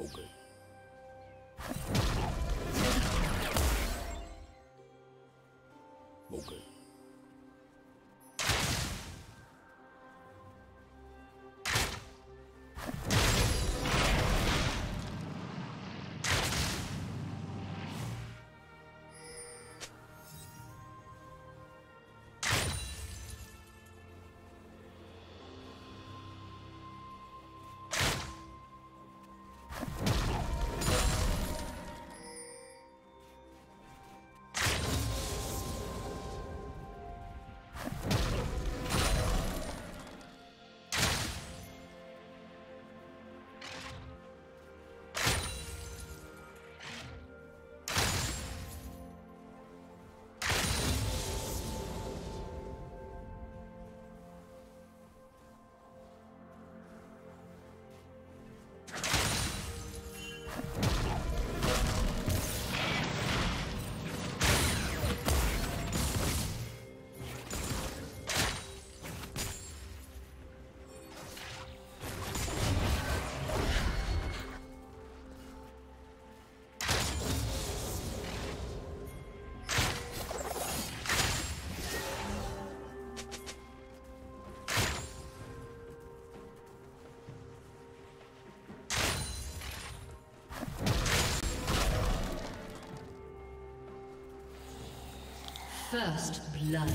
Okay. Okay. First blood.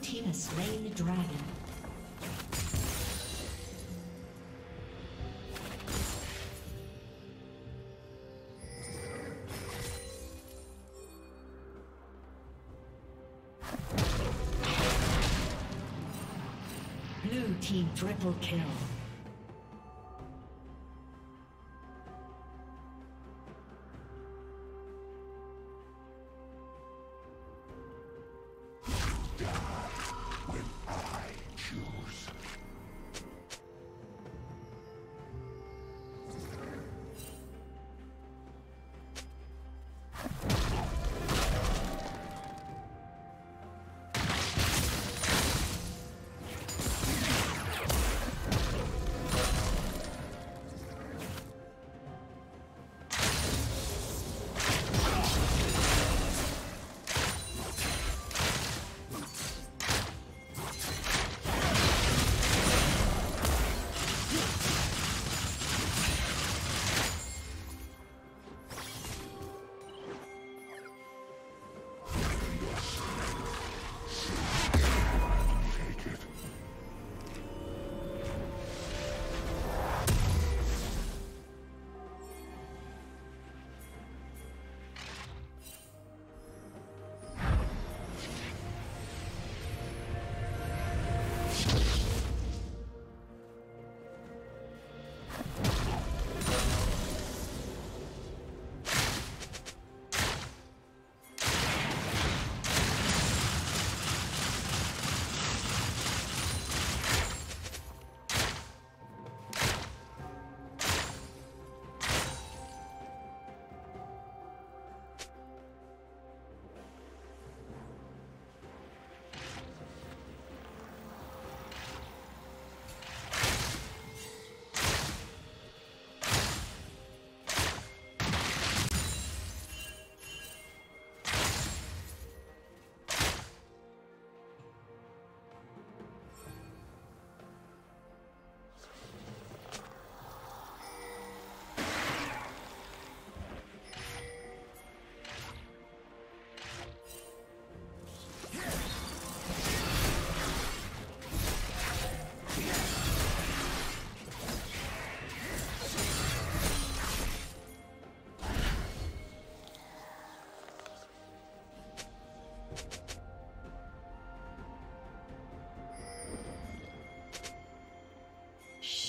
Blue team has slain the dragon. Blue team triple kill.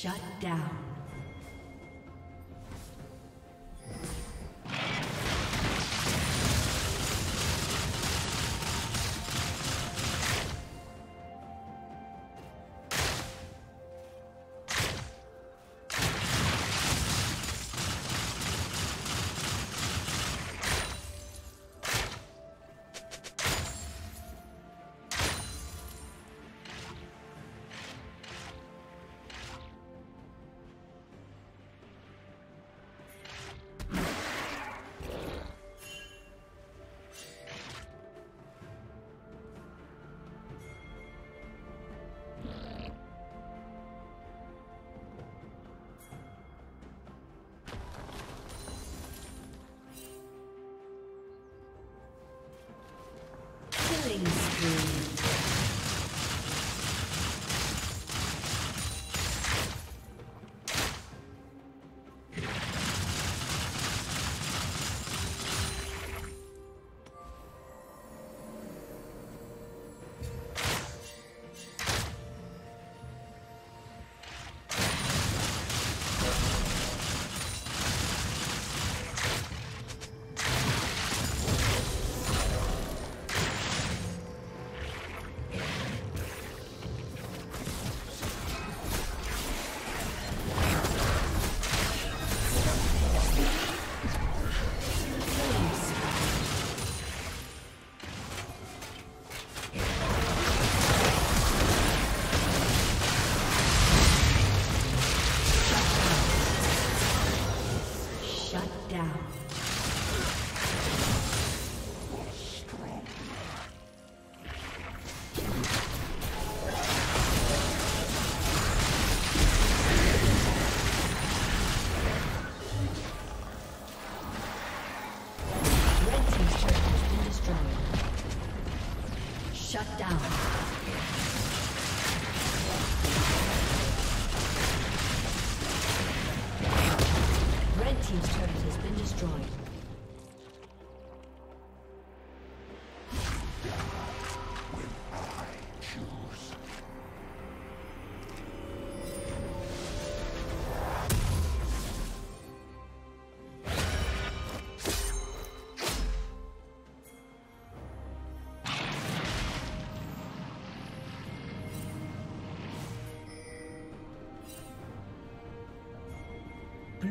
Shut down.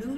blue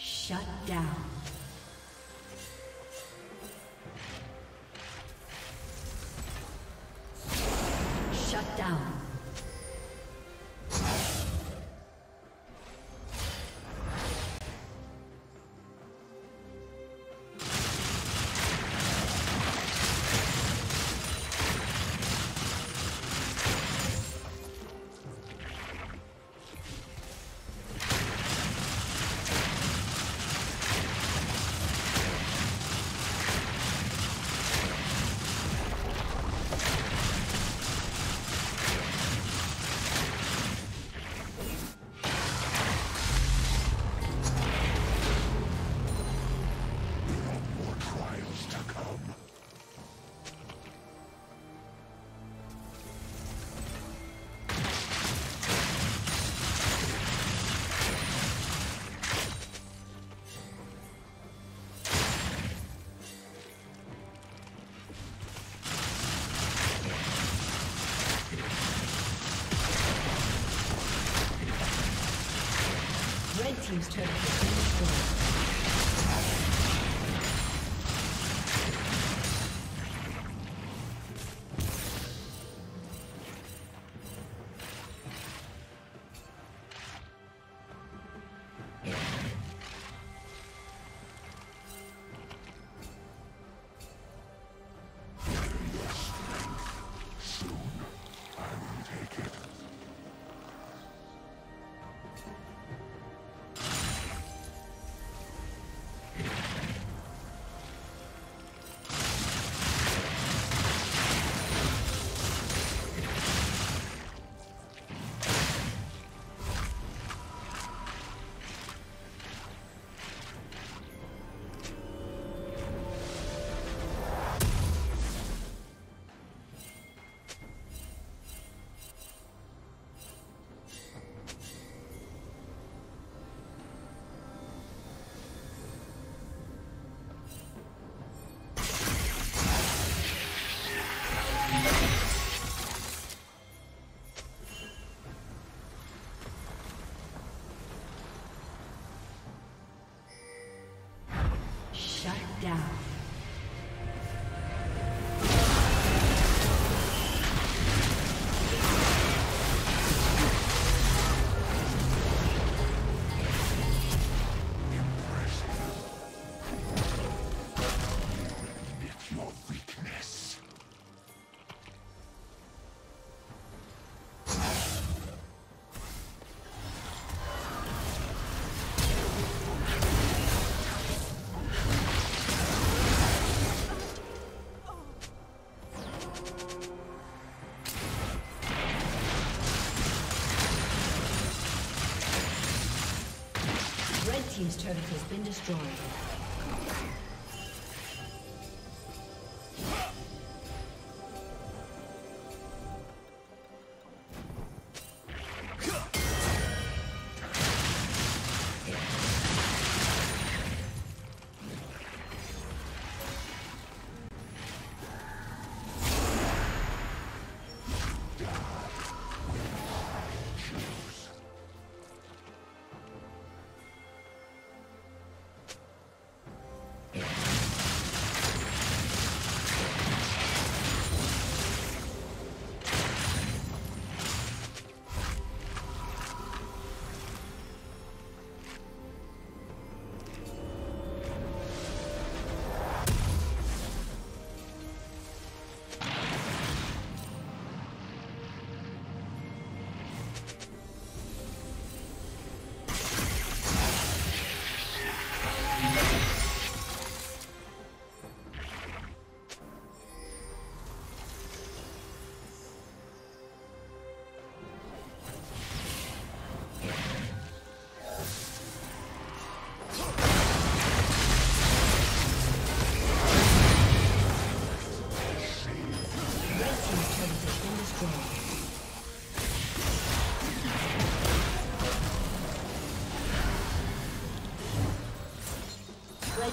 Shut down. Shut down. Please turn it. His turret has been destroyed. God. Red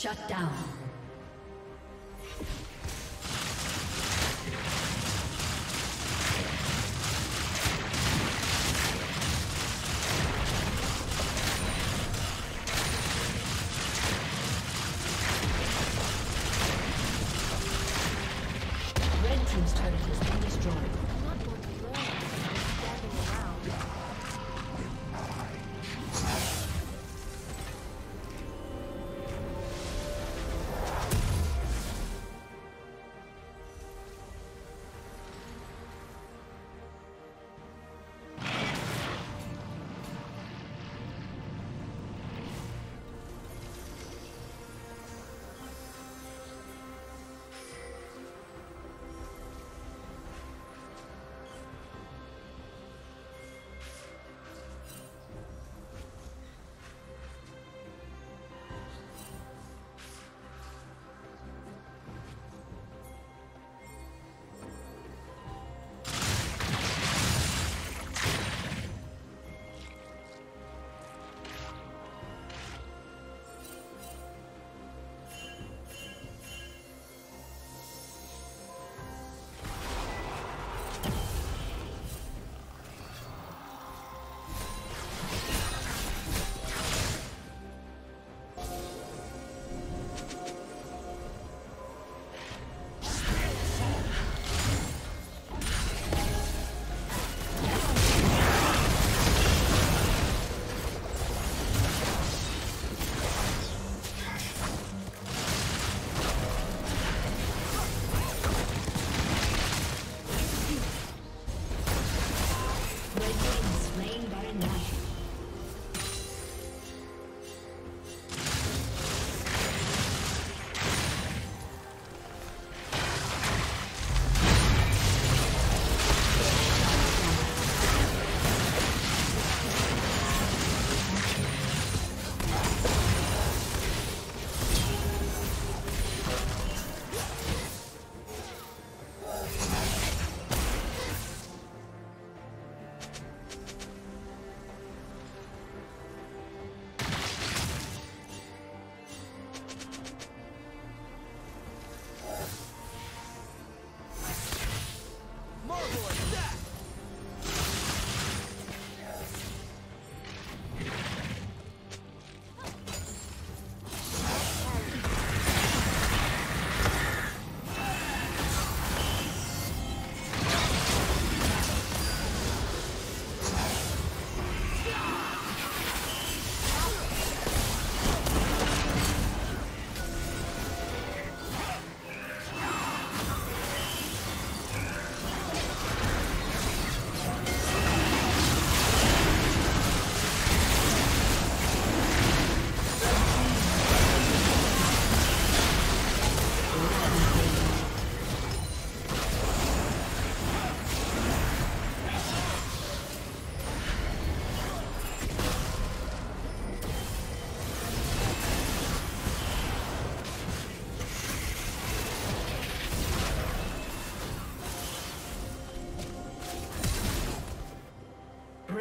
Shut down. Red team's turret has been destroyed.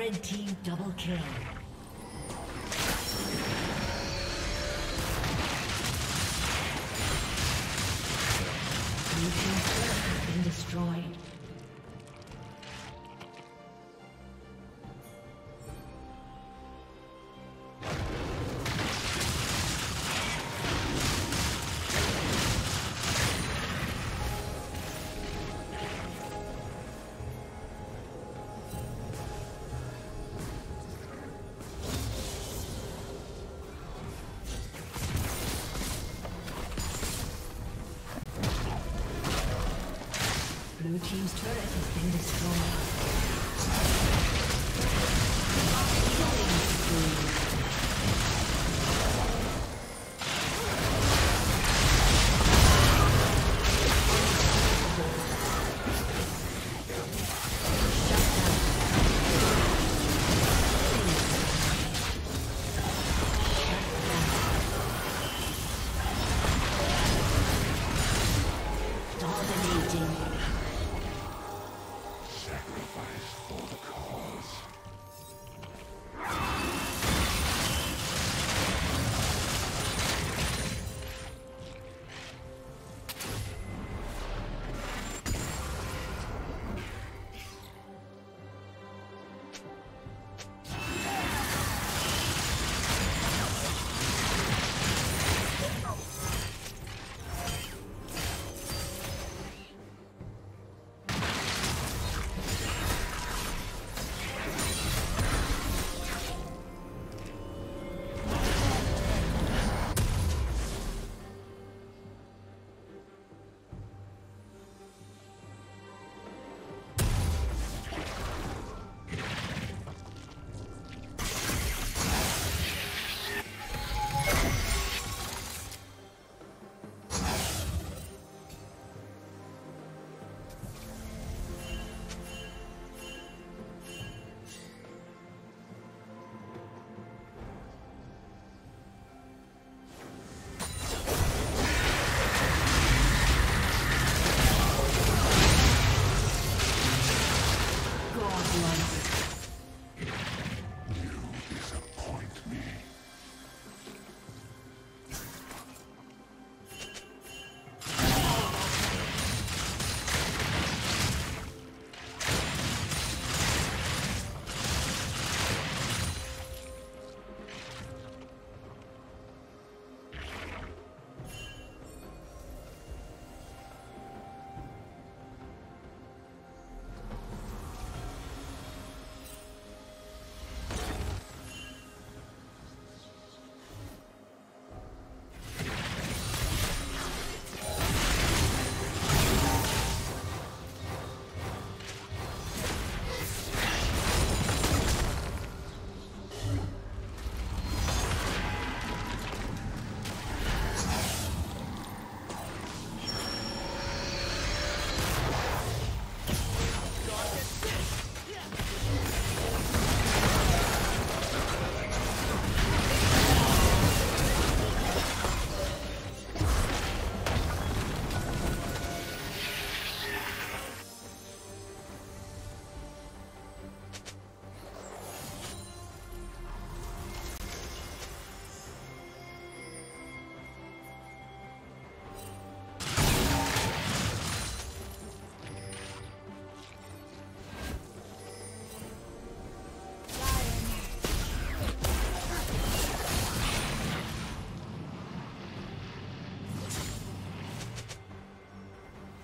Red team double kill. Blue team turret has been destroyed. Blue team's turret has been destroyed. Killing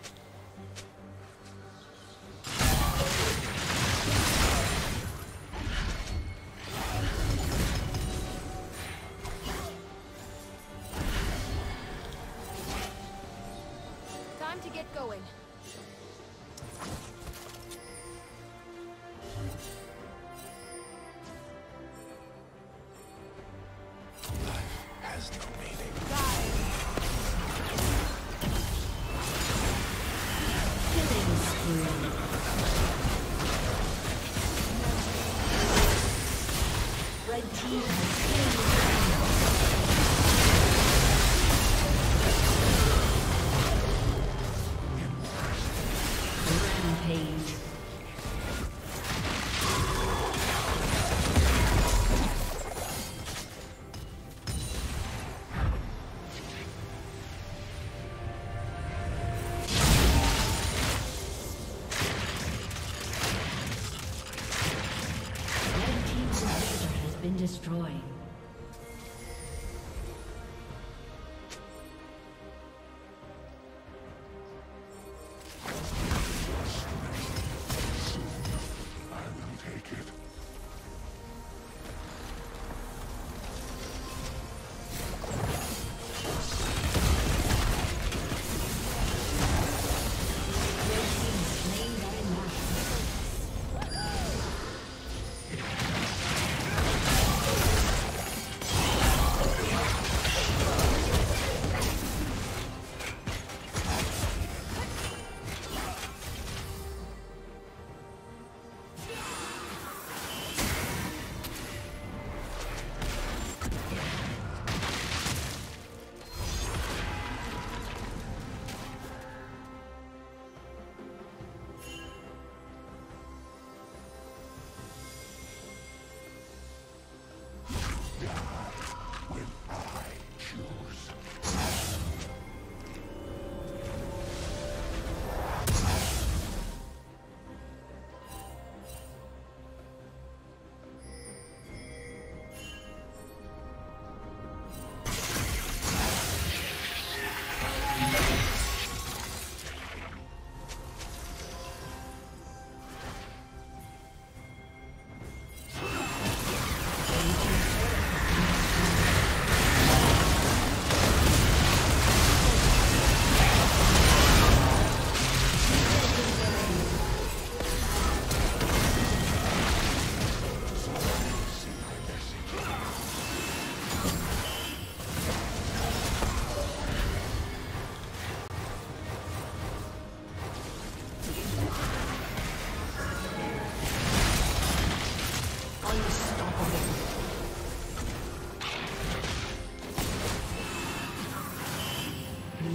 spree. To get going. Life has no meaning. Die. Killing spree. Red team. destroyed.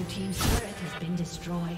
Team's turret has been destroyed.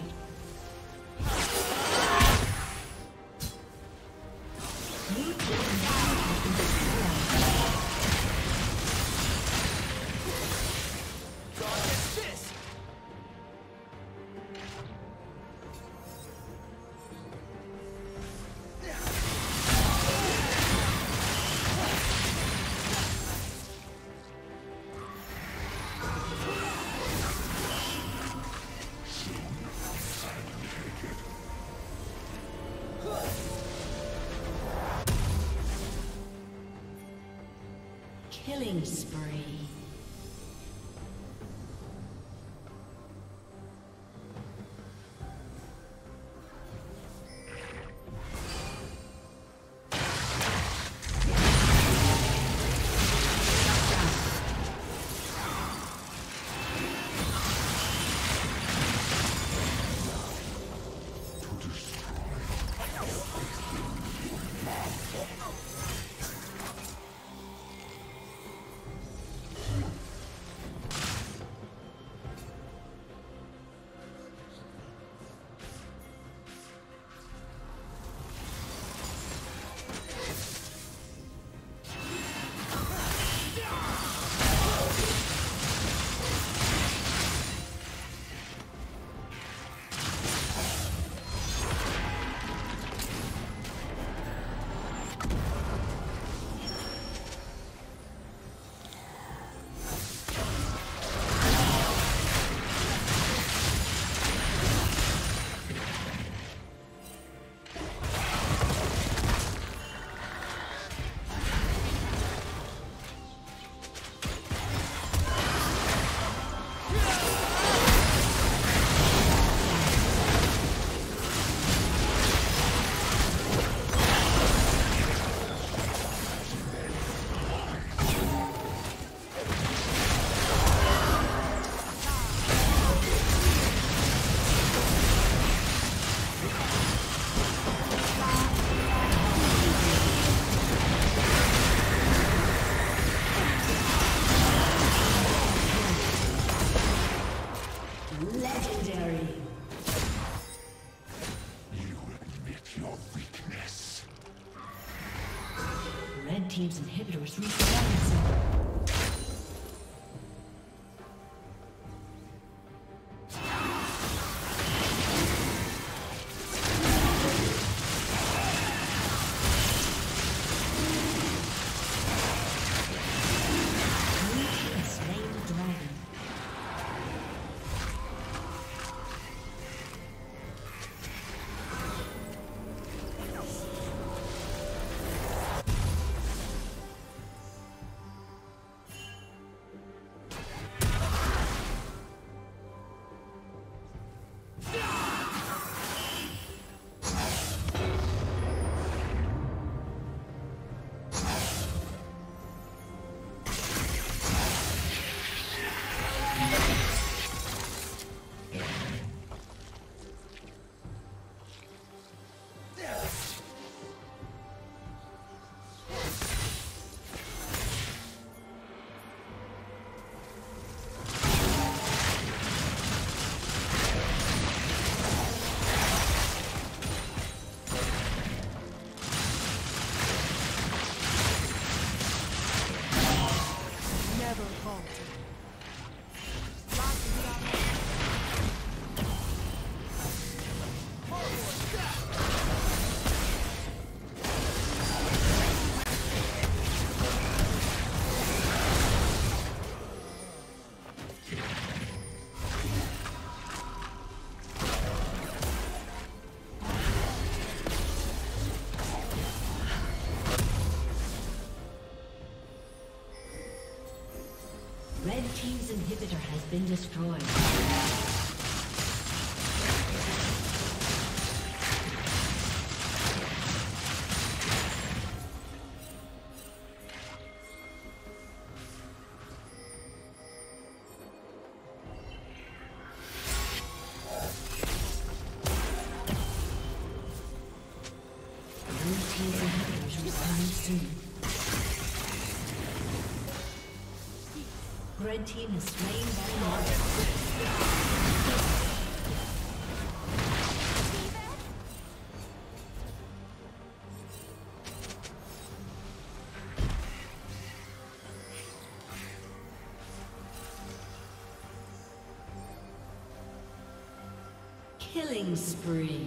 Killing spree. Team's inhibitors reset. Red team's inhibitor has been destroyed. Red team is slain by monsters. Killing spree.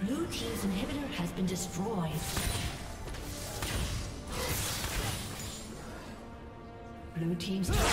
Blue team's inhibitor has been destroyed. Blue team's turret has been destroyed.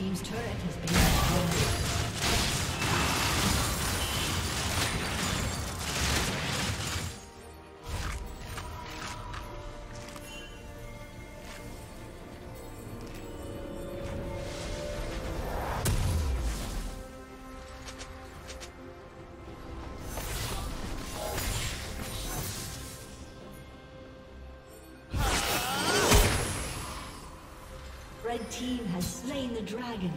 Team's turret has been destroyed. Red team has slain the dragon.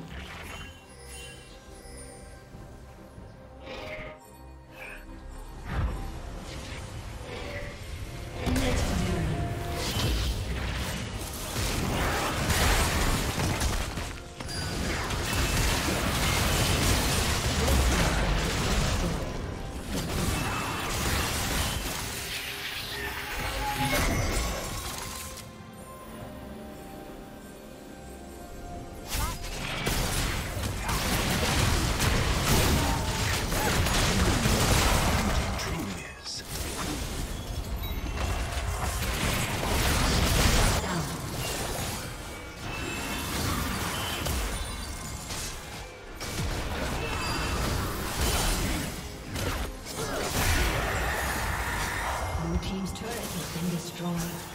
Team's turret has been destroyed.